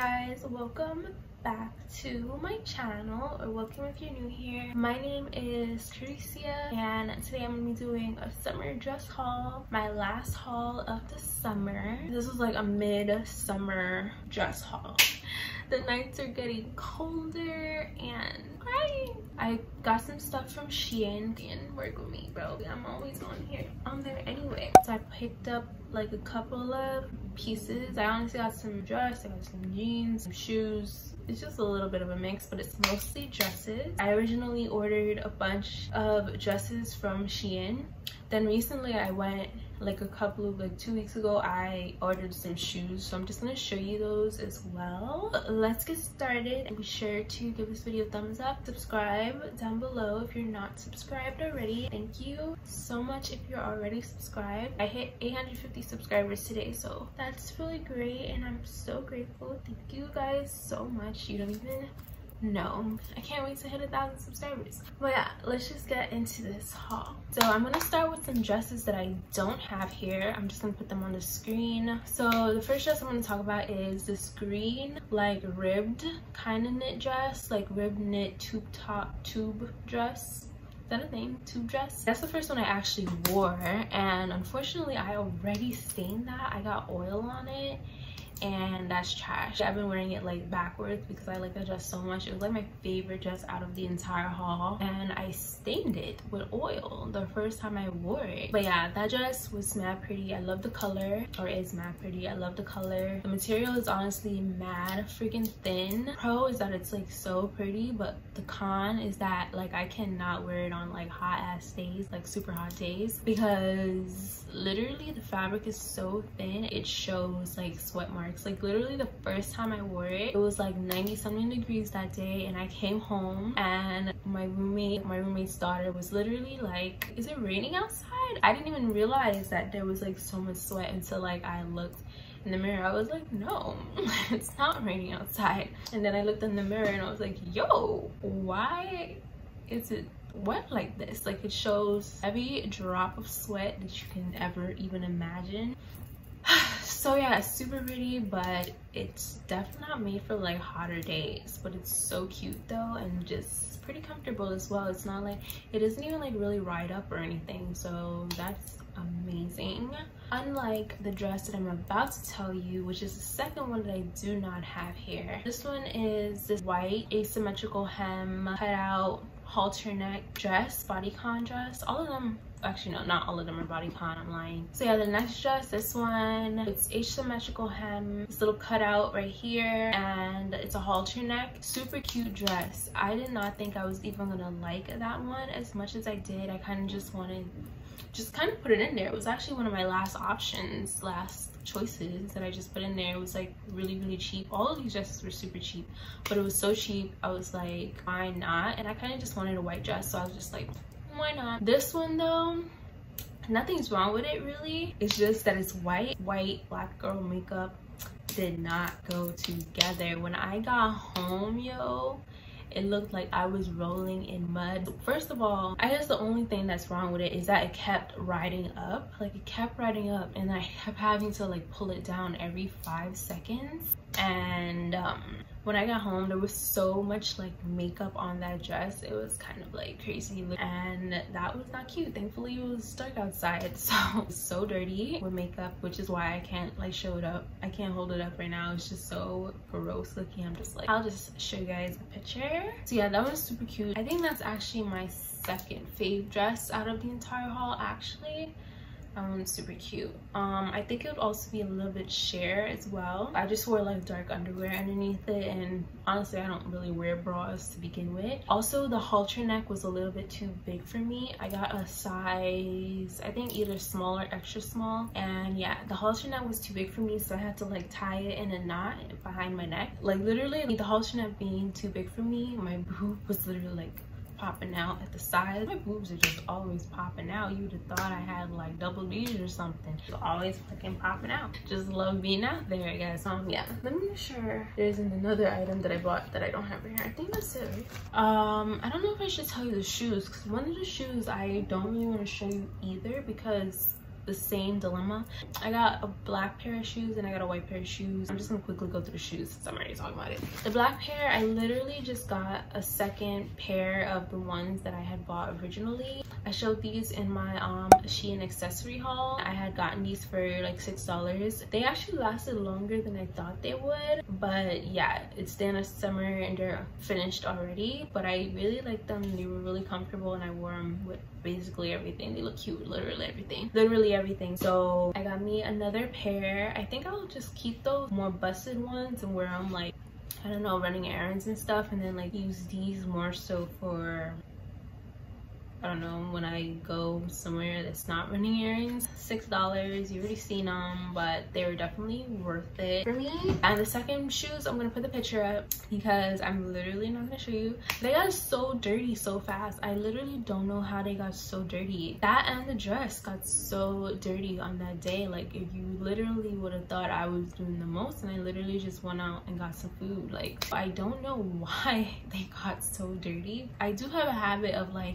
guys, welcome back to my channel, or welcome if you're new here. My name is Kerrecia and today I'm gonna be doing a summer dress haul, my last haul of the summer. This is like a mid-summer dress haul. The nights are getting colder and crying. I got some stuff from Shein. Shein, work with me, bro. I'm always on here, on there anyway. So I picked up like a couple of pieces. I honestly got some dress, I got some jeans, some shoes. It's just a little bit of a mix, but it's mostly dresses. I originally ordered a bunch of dresses from Shein. Then recently I went, like a couple of 2 weeks ago, I ordered some shoes, so I'm just gonna show you those as well. Let's get started, and be sure to give this video a thumbs up, subscribe down below if you're not subscribed already. Thank you so much if you're already subscribed. I hit 850 subscribers today, so that's really great and I'm so grateful. Thank you guys so much. You don't even No, I can't wait to hit 1,000 subscribers. But yeah, let's just get into this haul. So I'm gonna start with some dresses that I don't have here. I'm just gonna put them on the screen. So the first dress I'm gonna talk about is this green, like ribbed kind of knit dress, like ribbed knit tube top, tube dress. Is that a thing? Tube dress? That's the first one I actually wore, and unfortunately I already stained that. I got oil on it and that's trash. I've been wearing it like backwards because I like that dress so much. It was like my favorite dress out of the entire haul, and I stained it with oil the first time I wore it. But yeah, that dress was mad pretty. I love the color, or is mad pretty. I love the color. The material is honestly mad freaking thin. Pro is that it's like so pretty, but the con is that like I cannot wear it on like hot ass days, like super hot days, because literally the fabric is so thin it shows like sweat marks. Like literally the first time I wore it, it was like 90 something degrees that day, and I came home and my roommate's daughter was literally like, is it raining outside? I didn't even realize that there was like so much sweat until like I looked in the mirror. I was like, no, it's not raining outside. And then I looked in the mirror and I was like, yo, why is it wet like this? Like it shows every drop of sweat that you can ever even imagine. So yeah, it's super pretty, but it's definitely not made for like hotter days. But it's so cute though, and just pretty comfortable as well. It's not like, it doesn't even like really ride up or anything, so that's amazing. Unlike the dress that I'm about to tell you, which is the second one that I do not have here. This one is this white asymmetrical hem cutout halter neck dress, bodycon dress. All of them, actually no, not all of them are bodycon, I'm lying. So yeah, the next dress, this one, it's asymmetrical hem, this little cutout right here, and it's a halter neck. Super cute dress. I did not think I was even gonna like that one as much as I did. I kind of just wanted, just kind of put it in there. It was actually one of my last options, last choices that I just put in there. It was like really, really cheap. All of these dresses were super cheap, but it was so cheap, I was like, why not? And I kind of just wanted a white dress, so I was just like, why not? This one though, nothing's wrong with it really. It's just that it's white. White, black girl makeup did not go together. When I got home, yo, it looked like I was rolling in mud. First of all, I guess the only thing that's wrong with it is that it kept riding up. Like it kept riding up, and I kept having to like pull it down every 5 seconds. And when I got home, there was so much like makeup on that dress. It was kind of like crazy, and that was not cute. Thankfully it was dark outside, so it was so dirty with makeup, which is why I can't like show it up. I can't hold it up right now. It's just so gross looking. I'm just like, I'll just show you guys a picture. So yeah, that was super cute. I think that's actually my second fave dress out of the entire haul actually. Super cute. I think it would also be a little bit sheer as well. I just wore like dark underwear underneath it, and honestly I don't really wear bras to begin with. Also the halter neck was a little bit too big for me. I got a size, I think either small or extra small, and yeah, the halter neck was too big for me, so I had to like tie it in a knot behind my neck. Like literally like, the halter neck being too big for me, my boob was literally like popping out at the sides. My boobs are just always popping out. You'd have thought I had like double B's or something. Just always fucking popping out. Just love being out there, I guess. Yeah. Let me make sure there isn't another item that I bought that I don't have right here. I think that's it, right? I don't know if I should tell you the shoes, because one of the shoes I don't really want to show you either, because the same dilemma. I got a black pair of shoes and I got a white pair of shoes. I'm just gonna quickly go through the shoes since I'm already talking about it. The black pair, I literally just got a second pair of the ones that I had bought originally. I showed these in my Shein accessory haul. I had gotten these for like $6. They actually lasted longer than I thought they would, but yeah, it's the end of summer and they're finished already, but I really liked them. They were really comfortable and I wore them with basically everything. They look cute, literally everything. So I got me another pair. I think I'll just keep those more busted ones and wear them like, I don't know, running errands and stuff, and then like use these more so for, I don't know, when I go somewhere that's not running errands. $6, you already seen them, but they were definitely worth it for me. And the second shoes, I'm gonna put the picture up because I'm literally not gonna show you. They got so dirty so fast. I literally don't know how they got so dirty. That and the dress got so dirty on that day. Like, if you literally would have thought I was doing the most, and I literally just went out and got some food. Like, I don't know why they got so dirty. I do have a habit of like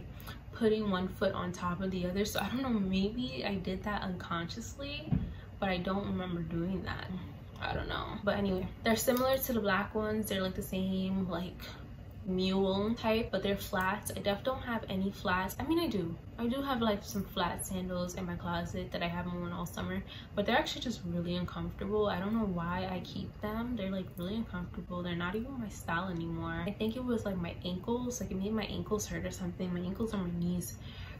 putting one foot on top of the other, so I don't know, maybe I did that unconsciously, but I don't remember doing that. I don't know. But anyway, they're similar to the black ones. They're like the same like mule type, but they're flats. I don't have any flats. I mean, I do have like some flat sandals in my closet that I haven't worn all summer, but they're actually just really uncomfortable. I don't know why I keep them. They're like really uncomfortable. They're not even my style anymore. I think it was like my ankles, like it made my ankles hurt or something. My ankles or my knees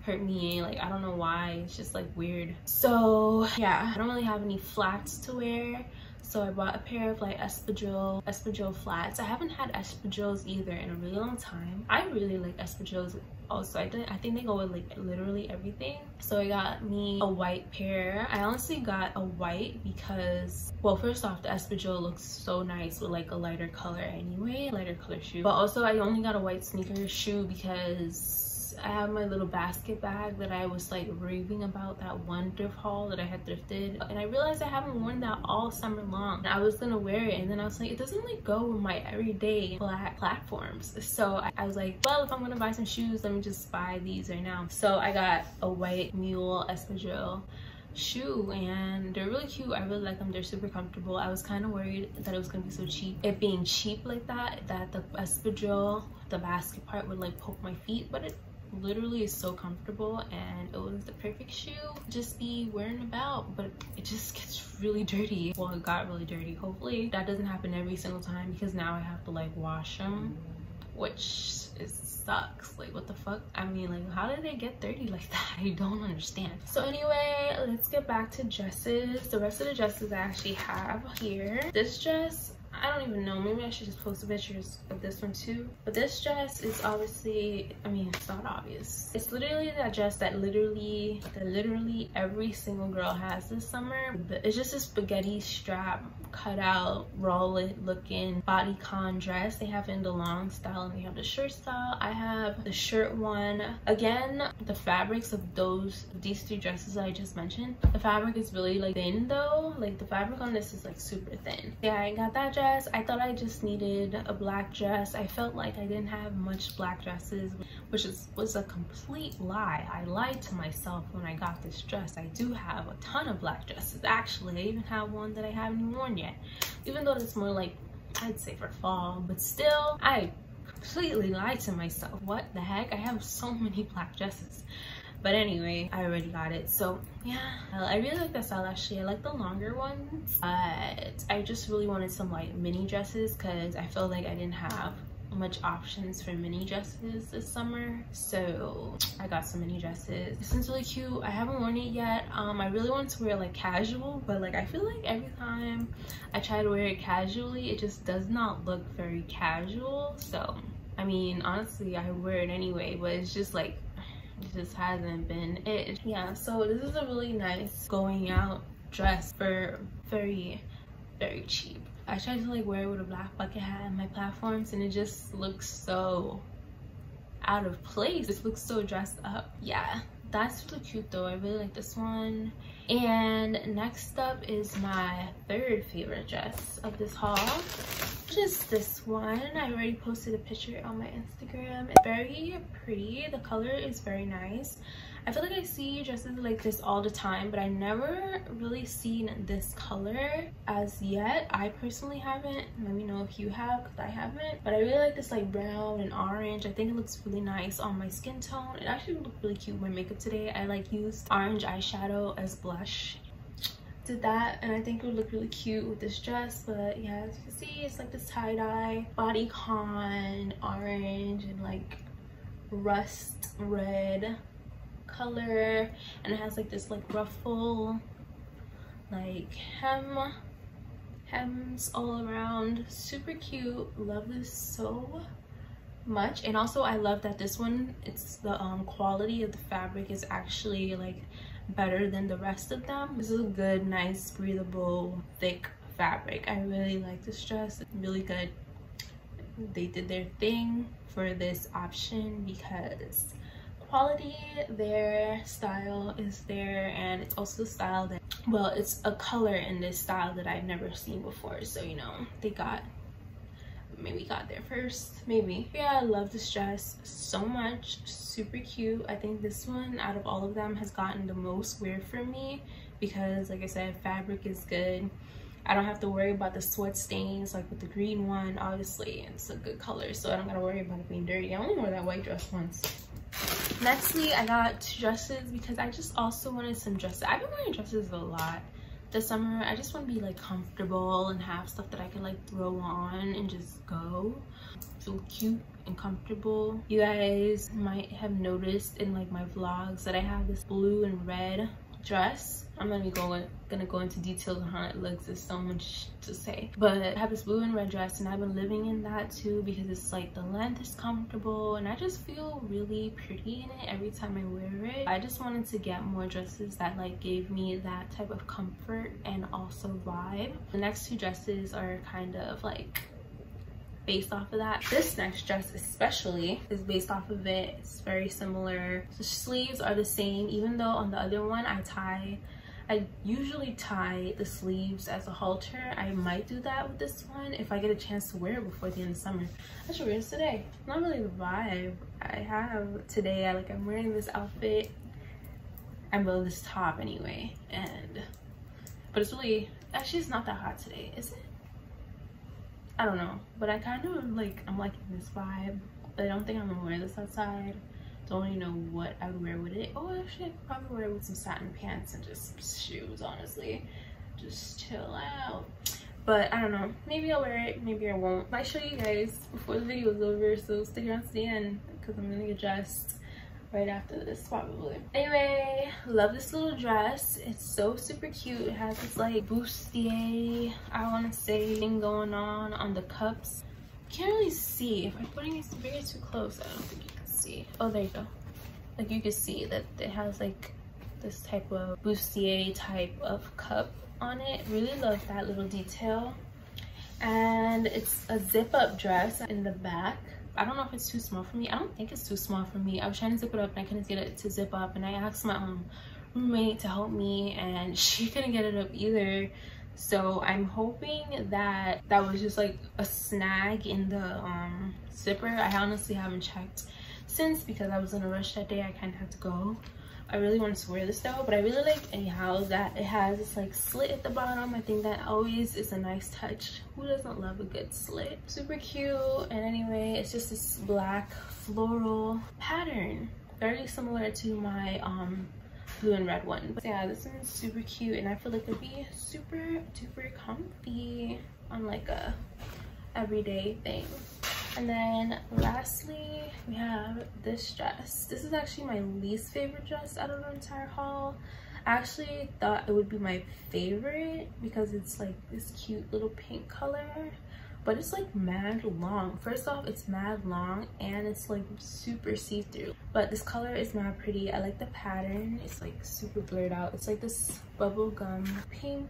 hurt me, like I don't know why. It's just like weird. So yeah, I don't really have any flats to wear. So I bought a pair of like espadrille flats. I haven't had espadrilles either in a really long time. I really like espadrilles also. I think they go with like literally everything. So I got me a white pair. I honestly got a white because, well, first off, the espadrille looks so nice with like a lighter color anyway, lighter color shoe. But also I only got a white sneaker shoe because I have my little basket bag that I was like raving about, that one thrift haul that I had thrifted, and I realized I haven't worn that all summer long, and I was gonna wear it, and then I was like, it doesn't like go with my everyday black platforms. So I was like, well, if I'm gonna buy some shoes, let me just buy these right now. So I got a white mule espadrille shoe, and they're really cute. I really like them. They're super comfortable. I was kind of worried that it was gonna be so cheap, it being cheap like that the espadrille, the basket part, would like poke my feet, but it literally is so comfortable, and it was the perfect shoe just be wearing about, but it just gets really dirty. Well, it got really dirty. Hopefully that doesn't happen every single time, because now I have to like wash them, which sucks. Like, what the fuck? I mean, like, how did they get dirty like that? I don't understand. So anyway, let's get back to dresses. The rest of the dresses I actually have here. This dress, I don't even know, maybe I should just post the pictures of this one too. But this dress is obviously, I mean, it's not obvious. It's literally that dress that literally every single girl has this summer. It's just a spaghetti strap, cutout, roll it looking bodycon dress. They have it in the long style and they have the short style. I have the shirt one. Again, the fabrics of these three dresses I just mentioned, the fabric is really like thin though. Like, the fabric on this is like super thin. Yeah, I got that dress. I thought I just needed a black dress. I felt like I didn't have much black dresses, which was a complete lie. I lied to myself when I got this dress. I do have a ton of black dresses. Actually, I even have one that I haven't worn yet, even though it's more like, I'd say, for fall, but still I completely lied to myself. What the heck? I have so many black dresses. But anyway, I already got it. So yeah, I really like that style actually. I like the longer ones, but I just really wanted some like mini dresses because I felt like I didn't have much options for mini dresses this summer. So I got some mini dresses. This one's really cute. I haven't worn it yet. I really want to wear like casual, but like I feel like every time I try to wear it casually, it just does not look very casual. So I mean, honestly, I wear it anyway, but it's just like, it just hasn't been it. Yeah, so this is a really nice going out dress for very cheap. I tried to like wear it with a black bucket hat and my platforms, and it just looks so out of place. It looks so dressed up. Yeah, that's really cute though. I really like this one. And next up is my third favorite dress of this haul, which is this one. I already posted a picture on my Instagram. It's very pretty. The color is very nice. I feel like I see dresses like this all the time, but I never really seen this color as yet. I personally haven't. Let me know if you have, because I haven't. But I really like this like brown and orange. I think it looks really nice on my skin tone. It actually looked really cute with my makeup today. I like used orange eyeshadow as blush. Did that, and I think it would look really cute with this dress. But yeah, as you can see, it's like this tie-dye bodycon orange and like rust red color, and it has like this like ruffle like hems all around. Super cute. Love this so much. And also I love that this one, it's the quality of the fabric is actually like better than the rest of them. This is a good, nice, breathable, thick fabric. I really like this dress. It's really good. They did their thing for this option because quality, their style is there, and it's also a style that, well, it's a color in this style that I've never seen before. So, you know, they maybe got there first, maybe. Yeah, I love this dress so much. Super cute. I think this one out of all of them has gotten the most wear for me because, like I said, fabric is good. I don't have to worry about the sweat stains like with the green one. Obviously it's a good color, so I don't gotta worry about it being dirty. I only wore that white dress once. Nextly, I got two dresses because I just also wanted some dresses. I've been wearing dresses a lot this summer. I just want to be like comfortable and have stuff that I can like throw on and just go. So cute and comfortable. You guys might have noticed in like my vlogs that I have this blue and red dress. I'm gonna go into detail on how it looks. There's so much to say, but I have this blue and red dress, and I've been living in that too because it's like the length is comfortable and I just feel really pretty in it every time I wear it. I just wanted to get more dresses that like gave me that type of comfort and also vibe. The next two dresses are kind of like based off of that. This next dress especially is based off of it. It's very similar. The sleeves are the same, even though on the other one I usually tie the sleeves as a halter. I might do that with this one if I get a chance to wear it before the end of summer. I should wear this today. Not really the vibe I have today. I'm wearing this outfit. I'm wearing this top anyway, but it's really, actually it's not that hot today, is it? I don't know, but I kind of like, I'm liking this vibe. I don't think I'm gonna wear this outside. Don't even know what I would wear with it. Oh, actually I could probably wear it with some satin pants and just shoes, honestly. Just chill out. But I don't know, maybe I'll wear it, maybe I won't. I'll show you guys before the video is over, so stick around to the end because I'm gonna get dressed right after this probably. Anyway, love this little dress. It's so super cute. It has this like bustier, I want to say, thing going on the cups. Can't really see if I'm putting this bigger too close. I don't think you can see. Oh, there you go. Like you can see that it has like this type of bustier type of cup on it. Really love that little detail. And it's a zip up dress in the back. I don't know if it's too small for me. I don't think it's too small for me. I was trying to zip it up and I couldn't get it to zip up, and I asked my roommate to help me and she couldn't get it up either. So I'm hoping that that was just like a snag in the zipper. I honestly haven't checked since because I was in a rush that day. I kind of had to go. I really wanted to wear this though, but I really like anyhow that it has this like slit at the bottom. I think that always is a nice touch. Who doesn't love a good slit? Super cute. And anyway, it's just this black floral pattern, very similar to my blue and red one. But yeah, this one's super cute, and I feel like it'd be super duper comfy on like a everyday thing. And then lastly, we have this dress. This is actually my least favorite dress out of the entire haul. I actually thought it would be my favorite because it's like this cute little pink color, but it's like mad long. First off, it's mad long and it's like super see-through, but this color is mad pretty. I like the pattern. It's like super blurred out. It's like this bubblegum pink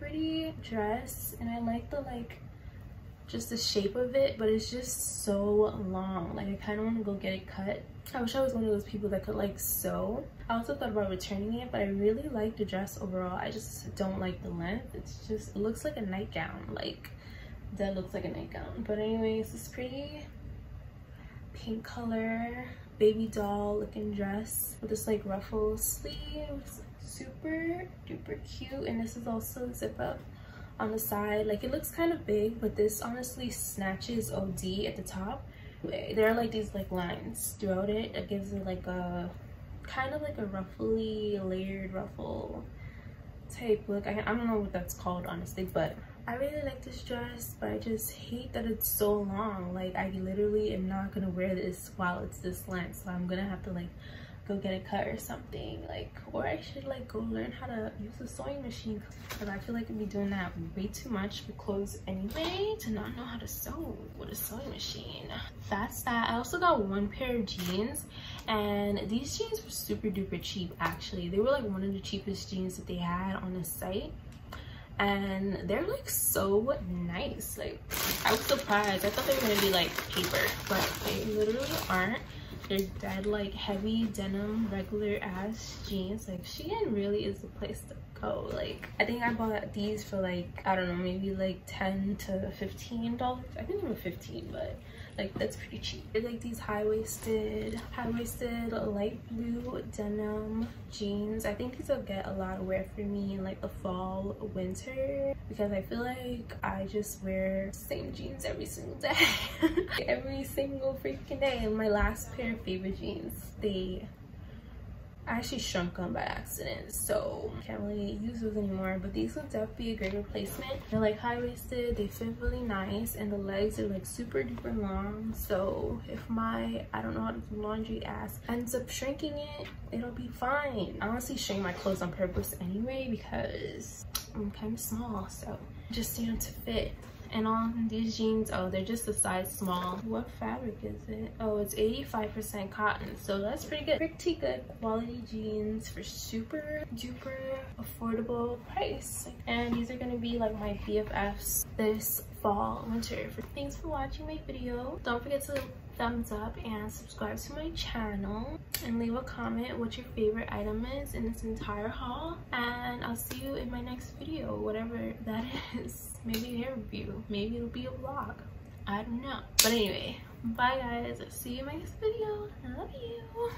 pretty dress, and I like the like just the shape of it, but it's just so long. Like I kind of want to go get it cut. I wish I was one of those people that could like sew. I also thought about returning it, but I really like the dress overall. I just don't like the length. It's just, it looks like a nightgown. Like that looks like a nightgown. But anyways, this pretty pink color. baby doll looking dress with this like ruffle sleeves. Super duper cute. And this is also zip up on the side. Like it looks kind of big, but this honestly snatches OD at the top. There are like these like lines throughout it that gives it like a kind of like a ruffly layered ruffle type look. I don't know what that's called honestly, but I really like this dress, but I just hate that it's so long. Like I literally am not gonna wear this while it's this length, so I'm gonna have to like go get a cut or something, like, or I should like go learn how to use a sewing machine, because I feel like I'd be doing that way too much for clothes anyway, to not know how to sew with a sewing machine. That's that. I also got one pair of jeans, and these jeans were super duper cheap actually. They were like one of the cheapest jeans that they had on the site. And they're like so nice. Like I was surprised. I thought they were gonna be like paper, but they literally aren't. They're dead like heavy denim regular ass jeans. Like Shein really is the place to go. Like I think I bought these for like, I don't know, maybe like $10 to $15. I think they were 15, but like that's pretty cheap. They're like these high-waisted light blue denim jeans. I think these will get a lot of wear for me in like the fall, winter, because I feel like I just wear same jeans every single day. Every single freaking day. And my last pair of favorite jeans, I actually shrunk them by accident, so I can't really use those anymore, but these will definitely be a great replacement. They're like high-waisted, they fit really nice, and the legs are like super duper long, so if my, I don't know how to do laundry ass ends up shrinking it, it'll be fine. I honestly shrink my clothes on purpose anyway because I'm kind of small, so just, you know, to fit. And on these jeans, oh, they're just a size small. What fabric is it? Oh, it's 85% cotton, so that's pretty good. Pretty good quality jeans for super duper affordable price. And these are gonna be like my BFFs this fall, winter. Thanks for watching my video. Don't forget to thumbs up and subscribe to my channel, and leave a comment what your favorite item is in this entire haul, and I'll see you in my next video, whatever that is. Maybe a hair review, maybe it'll be a vlog, I don't know, but anyway, bye guys, I'll see you in my next video. I love you.